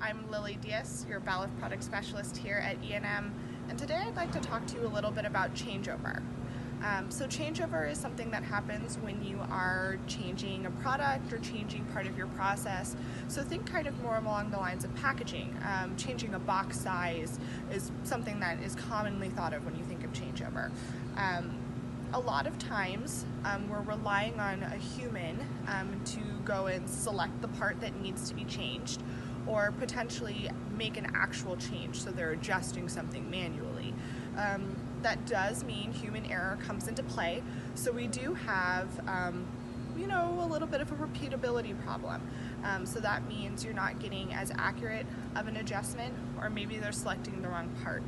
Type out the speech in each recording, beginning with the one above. I'm Lily Diaz, your Balluff product specialist here at E&M, and today I'd like to talk to you a little bit about changeover. So changeover is something that happens when you are changing a product or changing part of your process. So think kind of more along the lines of packaging. Changing a box size is something that is commonly thought of when you think of changeover. A lot of times we're relying on a human to go and select the part that needs to be changed, or potentially make an actual change, so they're adjusting something manually. That does mean human error comes into play, so we do have a little bit of a repeatability problem. So that means you're not getting as accurate of an adjustment, or maybe they're selecting the wrong part.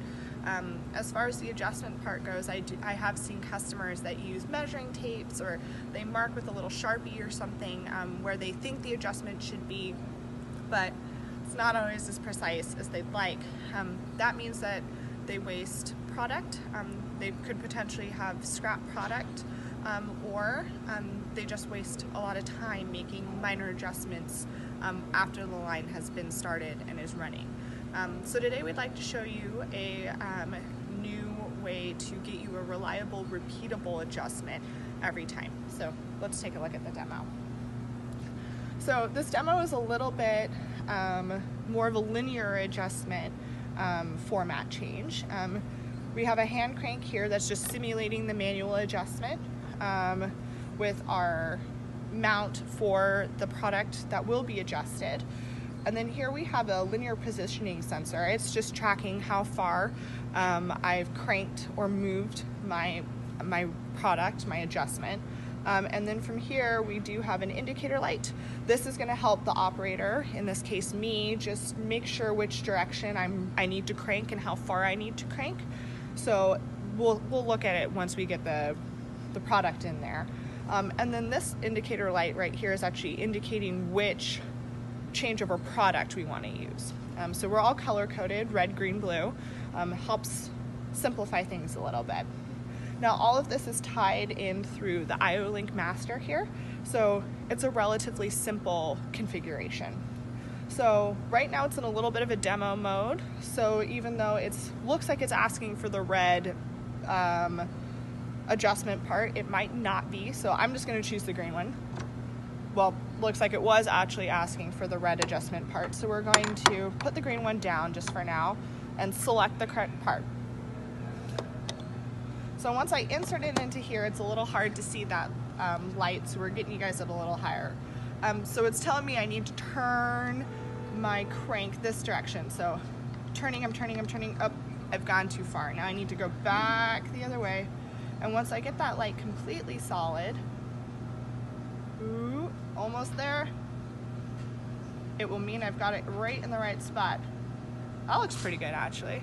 As far as the adjustment part goes, I have seen customers that use measuring tapes, or they mark with a little Sharpie or something where they think the adjustment should be, but it's not always as precise as they'd like. That means that they waste product. They could potentially have scrap product, or they just waste a lot of time making minor adjustments after the line has been started and is running. So today we'd like to show you a new way to get you a reliable, repeatable adjustment every time. So let's take a look at the demo. So this demo is a little bit more of a linear adjustment format change. We have a hand crank here that's just simulating the manual adjustment with our mount for the product that will be adjusted. And then here we have a linear positioning sensor. It's just tracking how far I've cranked or moved my product, my adjustment. And then from here, we do have an indicator light. This is going to help the operator, in this case me, just make sure which direction I need to crank and how far I need to crank. So we'll look at it once we get the product in there. And then this indicator light right here is actually indicating which changeover product we want to use. So we're all color-coded, red, green, blue. Helps simplify things a little bit. Now all of this is tied in through the IO-Link master here, so it's a relatively simple configuration. So right now it's in a little bit of a demo mode, so even though it looks like it's asking for the red adjustment part, it might not be, so I'm just going to choose the green one. Well, looks like it was actually asking for the red adjustment part, so we're going to put the green one down just for now and select the correct part. So once I insert it into here, it's a little hard to see that light, so we're getting you guys at a little higher. So it's telling me I need to turn my crank this direction. So I'm turning, up, I've gone too far. Now I need to go back the other way. And once I get that light completely solid, ooh, almost there, it will mean I've got it right in the right spot. That looks pretty good actually.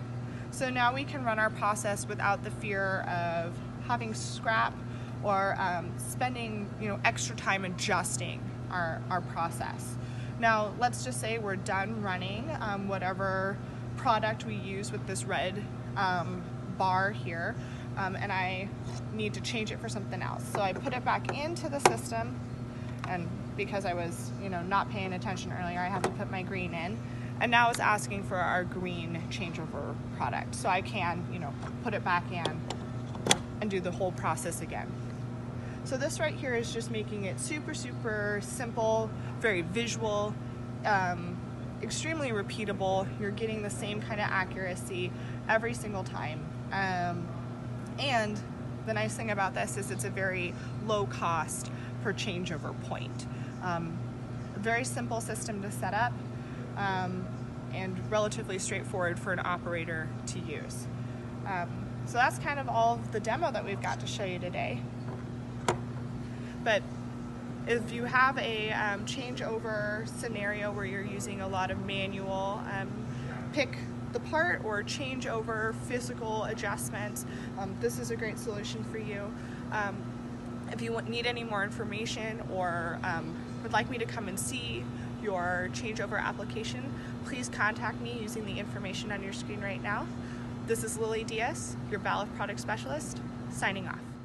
So now we can run our process without the fear of having scrap or spending extra time adjusting our process. Now let's just say we're done running whatever product we use with this red bar here, and I need to change it for something else. So I put it back into the system, and because I was not paying attention earlier, I have to put my green in. And now it's asking for our green changeover product. So I can, put it back in and do the whole process again. So this right here is just making it super, super simple, very visual, extremely repeatable. You're getting the same kind of accuracy every single time. And the nice thing about this is it's a very low cost per changeover point. A very simple system to set up. And relatively straightforward for an operator to use. So that's kind of all of the demo that we've got to show you today. But if you have a changeover scenario where you're using a lot of manual, pick the part or change over physical adjustments, this is a great solution for you. If you need any more information or would like me to come and see your changeover application, please contact me using the information on your screen right now. This is Lily Diaz, your Balluff product specialist, signing off.